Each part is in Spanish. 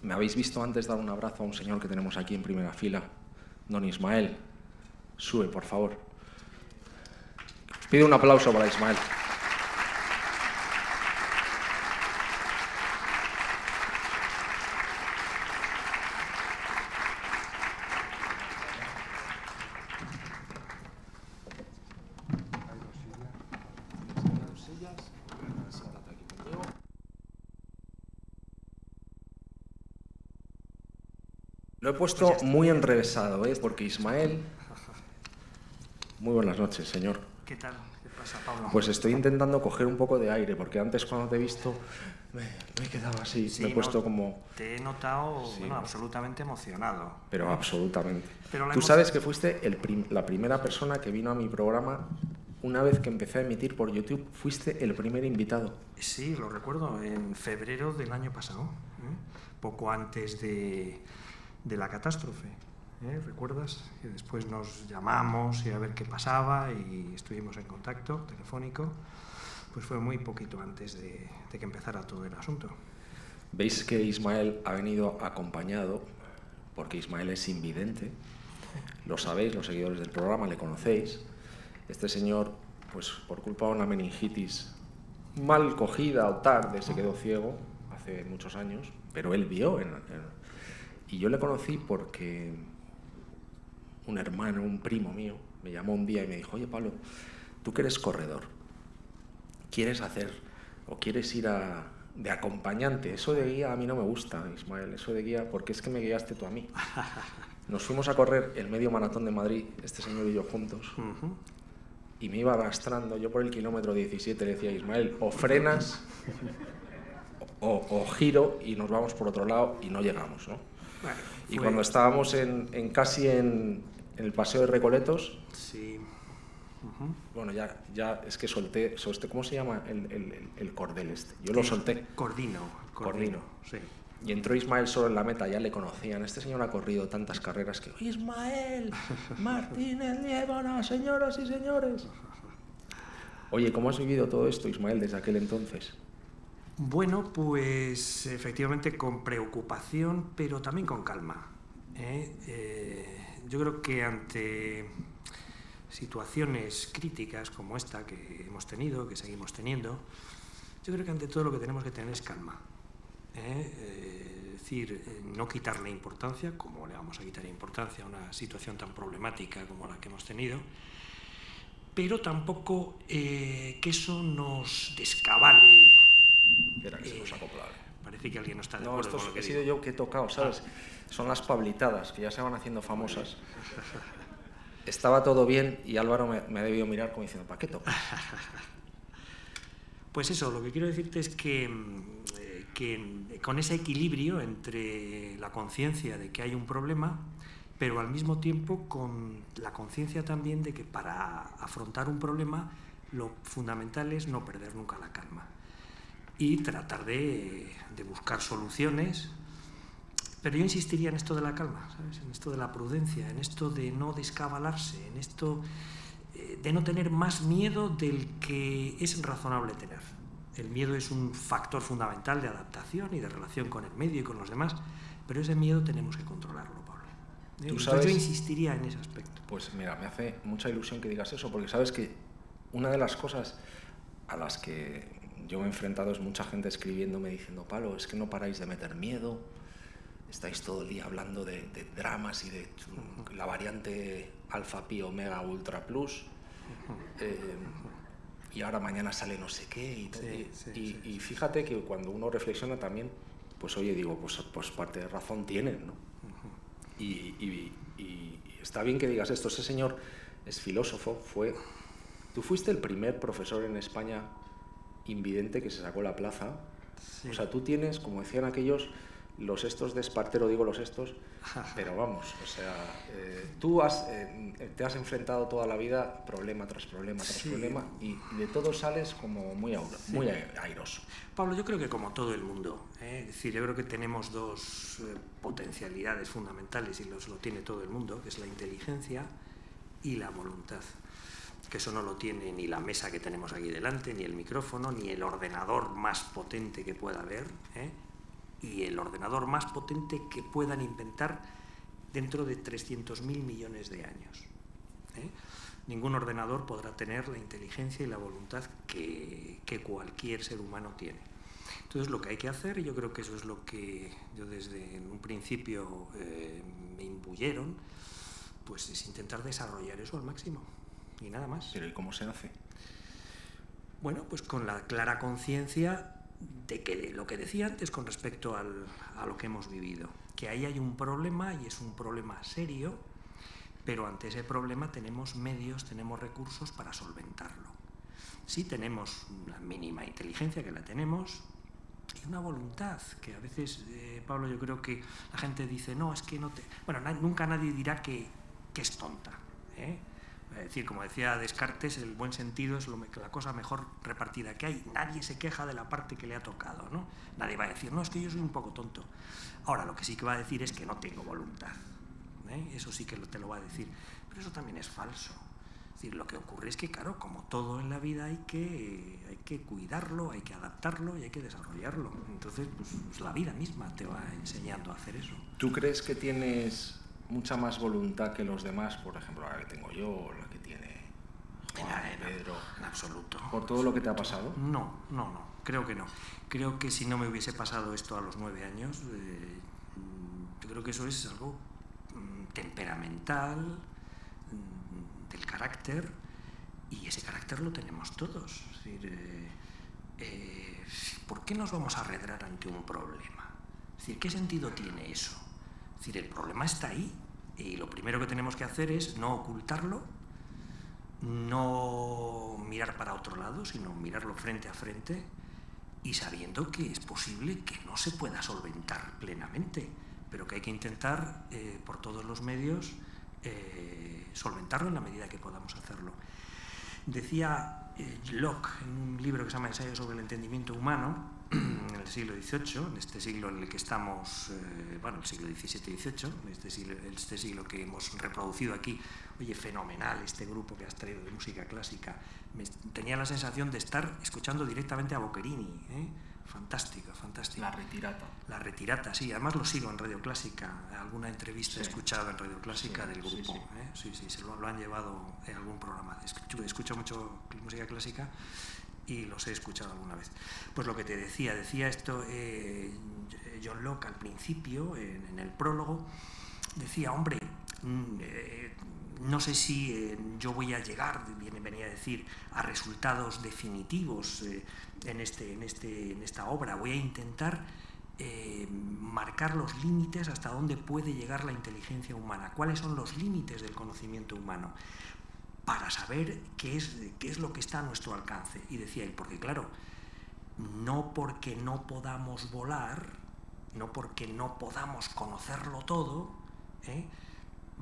Me habéis visto antes dar un abrazo a un señor que tenemos aquí en primera fila, don Ismael. Sube, por favor. Os pido un aplauso para Ismael. Lo he puesto muy enrevesado, porque Ismael... Muy buenas noches, señor. ¿Qué tal? ¿Qué pasa, Pablo? Pues estoy intentando coger un poco de aire, porque antes cuando te he visto me he quedado así, sí, me he puesto como... Te he notado absolutamente emocionado. Pero absolutamente. Pero tú sabes que fuiste la primera persona que vino a mi programa. Una vez que empecé a emitir por YouTube, fuiste el primer invitado. Sí, lo recuerdo, en febrero del año pasado, poco antes de la catástrofe. ¿Recuerdas? Que después nos llamamos y a ver qué pasaba y estuvimos en contacto telefónico. Pues fue muy poquito antes de que empezara todo el asunto. Veis que Ismael ha venido acompañado, porque Ismael es invidente. Lo sabéis, los seguidores del programa, le conocéis. Este señor, pues por culpa de una meningitis mal cogida o tarde, se quedó ciego hace muchos años, pero él vio y yo le conocí porque un hermano, un primo mío, me llamó un día y me dijo: oye, Pablo, tú que eres corredor, ¿quieres hacer o quieres ir de acompañante? Eso de guía a mí no me gusta, Ismael, eso de guía, porque es que me guiaste tú a mí. Nos fuimos a correr el medio maratón de Madrid, este señor y yo juntos, y me iba arrastrando. Yo por el kilómetro 17 le decía a Ismael: o frenas o giro y nos vamos por otro lado, y no llegamos, ¿no? Bueno, y cuando estábamos casi en el paseo de Recoletos, sí. Bueno, ya es que solté ¿cómo se llama el cordel este? Yo lo solté. Cordino, sí. Y entró Ismael solo en la meta, ya le conocían. Este señor ha corrido tantas carreras que... Ismael Martínez Nievana, señoras y señores. Oye, ¿cómo has vivido todo esto, Ismael, desde aquel entonces? Bueno, pues efectivamente con preocupación, pero también con calma. Yo creo que ante situaciones críticas como esta que hemos tenido, que seguimos teniendo, yo creo que ante todo lo que tenemos que tener es calma. Es decir, no quitarle importancia, como le vamos a quitar importancia a una situación tan problemática como la que hemos tenido, pero tampoco que eso nos descabale. Espera, que se nos acopla. Parece que alguien no está de acuerdo con lo que he sido yo que he tocado, ¿sabes? Son las pablitadas, que ya se van haciendo famosas. Estaba todo bien y Álvaro me ha debido mirar como diciendo: ¿para qué tocas? Pues eso, lo que quiero decirte es que con ese equilibrio entre la conciencia de que hay un problema, pero al mismo tiempo con la conciencia también de que para afrontar un problema lo fundamental es no perder nunca la calma y tratar de buscar soluciones. Pero yo insistiría en esto de la calma, ¿sabes? En esto de la prudencia, en esto de no descabalarse, en esto de no tener más miedo del que es razonable tener. El miedo es un factor fundamental de adaptación y de relación con el medio y con los demás, pero ese miedo tenemos que controlarlo, Pablo. Yo insistiría en ese aspecto. Pues mira, me hace mucha ilusión que digas eso, porque sabes que una de las cosas a las que yo me he enfrentado es mucha gente escribiéndome diciendo: Pablo, es que no paráis de meter miedo, estáis todo el día hablando de dramas y de la variante alfa, pi, omega, ultra, plus... y ahora mañana sale no sé qué, y fíjate que cuando uno reflexiona también, pues oye, digo, pues parte de razón tienen, ¿no? Y está bien que digas esto. Ese señor es filósofo, tú fuiste el primer profesor en España invidente que se sacó la plaza, o sea, tú tienes, como decían aquellos, los estos de Espartero, digo los estos, pero vamos, o sea, tú te has enfrentado toda la vida problema tras problema tras problema, y de todo sales como muy airoso. Pablo, yo creo que como todo el mundo, es decir, yo creo que tenemos dos potencialidades fundamentales, y lo tiene todo el mundo, que es la inteligencia y la voluntad. Que eso no lo tiene ni la mesa que tenemos aquí delante, ni el micrófono, ni el ordenador más potente que pueda haber, y el ordenador más potente que puedan inventar dentro de 300.000 millones de años. Ningún ordenador podrá tener la inteligencia y la voluntad que cualquier ser humano tiene. Entonces, lo que hay que hacer, y yo creo que eso es lo que yo desde un principio me imbuyeron, pues es intentar desarrollar eso al máximo y nada más. ¿Pero y cómo se hace? Bueno, pues con la clara conciencia de que lo que decía antes con respecto a lo que hemos vivido, que ahí hay un problema y es un problema serio, pero ante ese problema tenemos medios, tenemos recursos para solventarlo. Sí tenemos una mínima inteligencia, que la tenemos, y una voluntad, que a veces, Pablo, yo creo que la gente dice, no, es que no te... Bueno, nunca nadie dirá que es tonta, ¿eh? Es decir, como decía Descartes, el buen sentido es la cosa mejor repartida que hay. Nadie se queja de la parte que le ha tocado, ¿no? Nadie va a decir, no, es que yo soy un poco tonto. Ahora, lo que sí que va a decir es que no tengo voluntad, ¿eh? Eso sí que te lo va a decir. Pero eso también es falso. Es decir, lo que ocurre es que, claro, como todo en la vida hay que cuidarlo, hay que adaptarlo y hay que desarrollarlo. Entonces, pues la vida misma te va enseñando a hacer eso. ¿Tú crees que tienes mucha más voluntad que los demás, por ejemplo, la que tengo yo o la que tiene Juan, Pedro? En absoluto. ¿Por todo lo que te ha pasado? No, no, no, creo que no. Creo que si no me hubiese pasado esto a los 9 años, yo creo que eso es algo temperamental, del carácter, y ese carácter lo tenemos todos. Es decir, ¿por qué nos vamos a arredrar ante un problema? Es decir, ¿qué sentido tiene eso? Es decir, el problema está ahí y lo primero que tenemos que hacer es no ocultarlo, no mirar para otro lado, sino mirarlo frente a frente y sabiendo que es posible que no se pueda solventar plenamente, pero que hay que intentar por todos los medios solventarlo en la medida que podamos hacerlo. Decía Locke en un libro que se llama Ensayo sobre el entendimiento humano, en el siglo XVIII, en este siglo en el que estamos, bueno, el siglo XVII y XVIII, este siglo que hemos reproducido aquí. Oye, fenomenal este grupo que has traído de música clásica. Tenía la sensación de estar escuchando directamente a Boccherini, ¿eh? Fantástico, fantástico. La Retirata. La Retirata, sí, además lo sigo en Radio Clásica, alguna entrevista he escuchado en Radio Clásica del grupo, sí, sí, se lo han llevado en algún programa. Escucho mucho música clásica y los he escuchado alguna vez. Pues lo que te decía esto John Locke al principio, en el prólogo, decía, hombre, no sé si yo voy a llegar, venía a decir, a resultados definitivos en esta obra. Voy a intentar marcar los límites hasta dónde puede llegar la inteligencia humana. ¿Cuáles son los límites del conocimiento humano? Para saber qué es lo que está a nuestro alcance. Y decía él, porque claro, no porque no podamos volar, no porque no podamos conocerlo todo,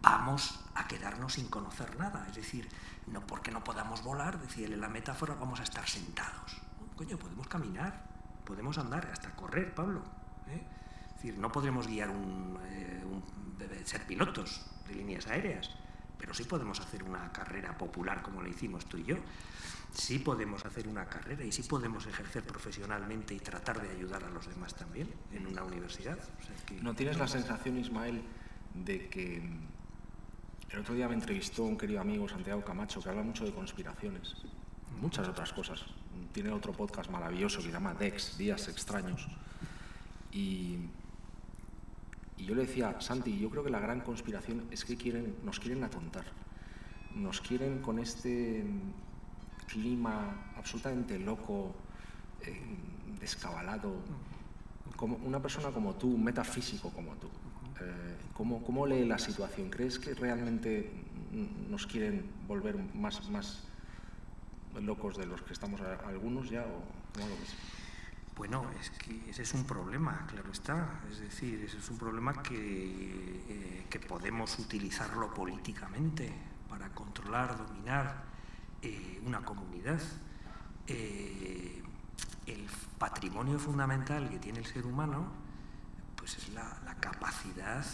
vamos a quedarnos sin conocer nada. Es decir, no porque no podamos volar, decía él en la metáfora, vamos a estar sentados. Coño, podemos caminar, podemos andar, hasta correr, Pablo, ¿eh? Es decir, no podremos guiar ser pilotos de líneas aéreas, pero sí podemos hacer una carrera popular como la hicimos tú y yo. Sí podemos hacer una carrera y sí podemos ejercer profesionalmente y tratar de ayudar a los demás también en una universidad. O sea, que ¿no tienes la sensación, Ismael, de que... El otro día me entrevistó un querido amigo, Santiago Camacho, que habla mucho de conspiraciones, muchas otras cosas. Tiene otro podcast maravilloso que se llama DEX, Días Extraños. Y yo le decía, Santi, yo creo que la gran conspiración es que nos quieren atontar. Nos quieren con este clima absolutamente loco, descabalado. Como una persona como tú, un metafísico como tú. ¿Cómo lee la situación? ¿Crees que realmente nos quieren volver más locos de los que estamos algunos ya? ¿O cómo lo ves? Bueno, es que ese es un problema, claro está. Es decir, ese es un problema que podemos utilizarlo políticamente para controlar, dominar una comunidad. El patrimonio fundamental que tiene el ser humano pues es la capacidad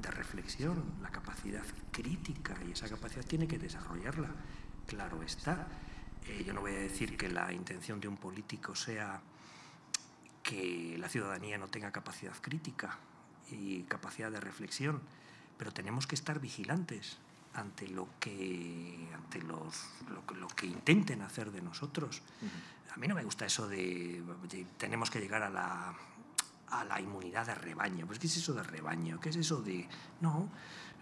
de reflexión, la capacidad crítica, y esa capacidad tiene que desarrollarla, claro está. Yo no voy a decir que la intención de un político sea que la ciudadanía no tenga capacidad crítica y capacidad de reflexión, pero tenemos que estar vigilantes ante lo que intenten hacer de nosotros. A mí no me gusta eso de tenemos que llegar a la inmunidad de rebaño. Pues, ¿qué es eso de rebaño? ¿Qué es eso de...? No,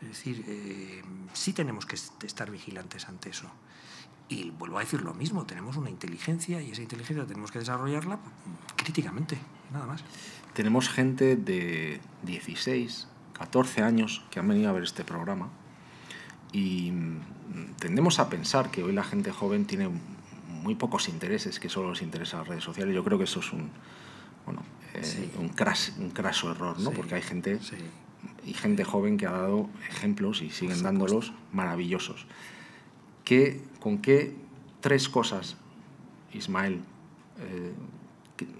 es decir, sí tenemos que estar vigilantes ante eso. Y vuelvo a decir lo mismo, tenemos una inteligencia y esa inteligencia tenemos que desarrollarla críticamente, nada más. Tenemos gente de 16, 14 años que han venido a ver este programa y tendemos a pensar que hoy la gente joven tiene muy pocos intereses, que solo les interesan las redes sociales. Yo creo que eso es un craso error, ¿no? Sí, porque hay gente, sí, y gente joven que ha dado ejemplos y siguen dándolos maravillosos. ¿Con qué tres cosas, Ismael,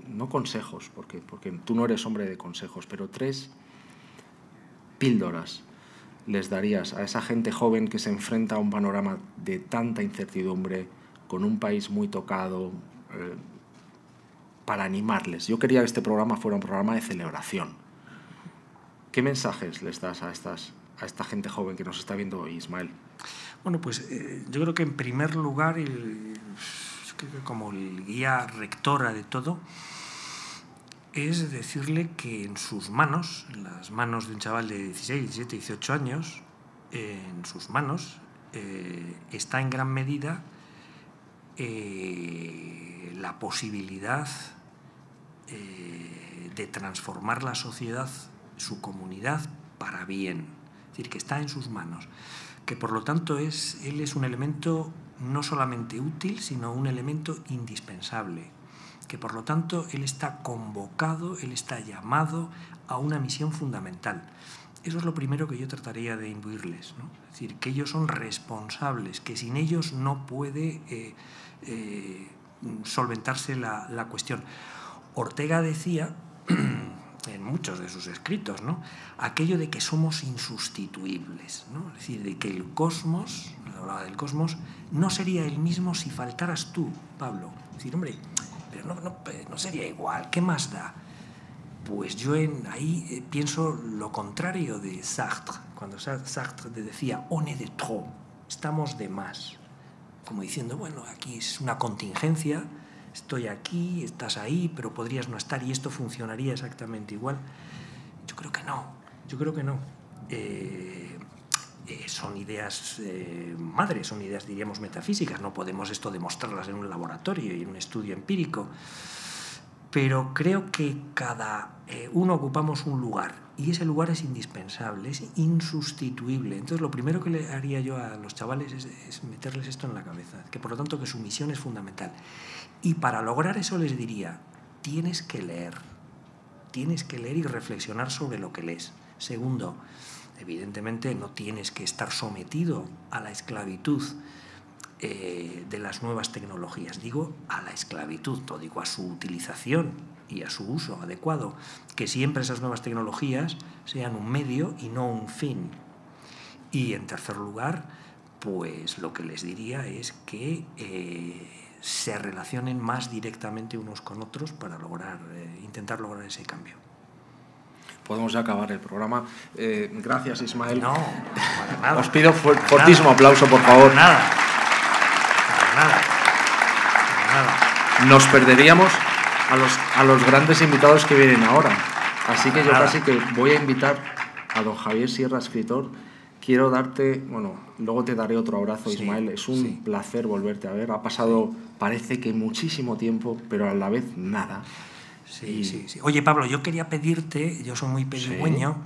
no consejos, porque tú no eres hombre de consejos, pero tres píldoras les darías a esa gente joven que se enfrenta a un panorama de tanta incertidumbre, con un país muy tocado, para animarles? Yo quería que este programa fuera un programa de celebración. ¿Qué mensajes les das a esta gente joven que nos está viendo hoy, Ismael? Bueno, pues yo creo que en primer lugar, como el guía rectora de todo, es decirle que en sus manos, en las manos de un chaval de 16, 17, 18 años, en sus manos está en gran medida la posibilidad de transformar la sociedad, su comunidad, para bien. Es decir, que está en sus manos. Que por lo tanto él es un elemento no solamente útil, sino un elemento indispensable, que por lo tanto él está convocado, él está llamado a una misión fundamental. Eso es lo primero que yo trataría de imbuirles, ¿no? Es decir, que ellos son responsables, que sin ellos no puede solventarse la cuestión. Ortega decía en muchos de sus escritos, ¿no?, aquello de que somos insustituibles, ¿no? Es decir, de que el cosmos, hablaba del cosmos, no sería el mismo si faltaras tú, Pablo. Es decir, hombre, pero no sería igual, ¿qué más da? Pues yo ahí pienso lo contrario de Sartre, cuando Sartre decía «on est de trop», estamos de más, como diciendo, bueno, aquí es una contingencia, estoy aquí, estás ahí, pero podrías no estar y esto funcionaría exactamente igual. Yo creo que no, yo creo que no. Son ideas madres, son ideas, diríamos, metafísicas, no podemos esto demostrarlas en un laboratorio y en un estudio empírico, pero creo que cada uno ocupamos un lugar y ese lugar es indispensable, es insustituible. Entonces lo primero que le haría yo a los chavales es meterles esto en la cabeza, que por lo tanto que su misión es fundamental. Y para lograr eso les diría, tienes que leer y reflexionar sobre lo que lees. Segundo, evidentemente no tienes que estar sometido a la esclavitud de las nuevas tecnologías, digo a la esclavitud, no digo a su utilización y a su uso adecuado, que siempre esas nuevas tecnologías sean un medio y no un fin. Y en tercer lugar, pues lo que les diría es que se relacionen más directamente unos con otros para lograr, intentar lograr ese cambio. Podemos ya acabar el programa. Gracias, Ismael. No, para nada. Os pido fortísimo aplauso, por favor. Para nada. Nos perderíamos a los grandes invitados que vienen ahora. Así que yo casi que voy a invitar a don Javier Sierra, escritor. Quiero darte, bueno, luego te daré otro abrazo, sí, Ismael. Es un placer volverte a ver. Ha pasado, parece que muchísimo tiempo, pero a la vez nada. Sí. Oye, Pablo, yo quería pedirte, yo soy muy pedigüeño,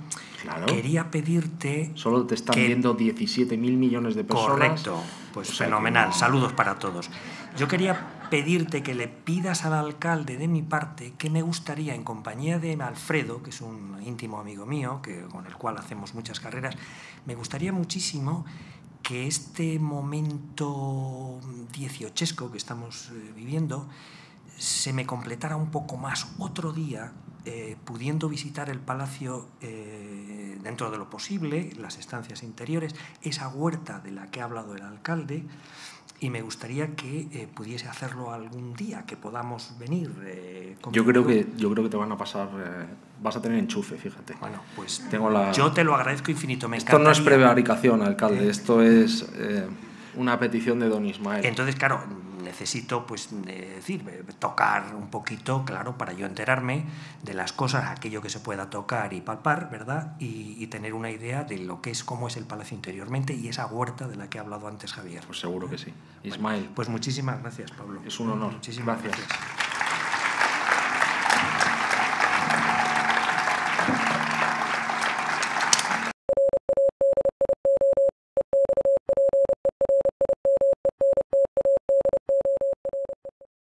claro, quería pedirte... Solo te están viendo 17.000 millones de personas. Correcto, pues o sea, fenomenal. Que... Saludos para todos. Yo quería pedirte que le pidas al alcalde de mi parte que me gustaría, en compañía de Alfredo, que es un íntimo amigo mío, con el cual hacemos muchas carreras, me gustaría muchísimo que este momento 18esco que estamos viviendo se me completara un poco más otro día pudiendo visitar el palacio dentro de lo posible, las estancias interiores, esa huerta de la que ha hablado el alcalde, y me gustaría que pudiese hacerlo algún día, que podamos venir. Yo creo que te van a pasar, vas a tener enchufe, fíjate. Bueno, pues tengo la... yo te lo agradezco infinito. Me esto no es prevaricación, alcalde, esto es una petición de don Ismael. Entonces, claro, necesito, pues, tocar un poquito, claro, para yo enterarme de las cosas, aquello que se pueda tocar y palpar, ¿verdad? Y tener una idea de lo que es, cómo es el palacio interiormente y esa huerta de la que ha hablado antes Javier. Pues seguro que sí. Ismael. Bueno, pues muchísimas gracias, Pablo. Es un honor. Muchísimas gracias.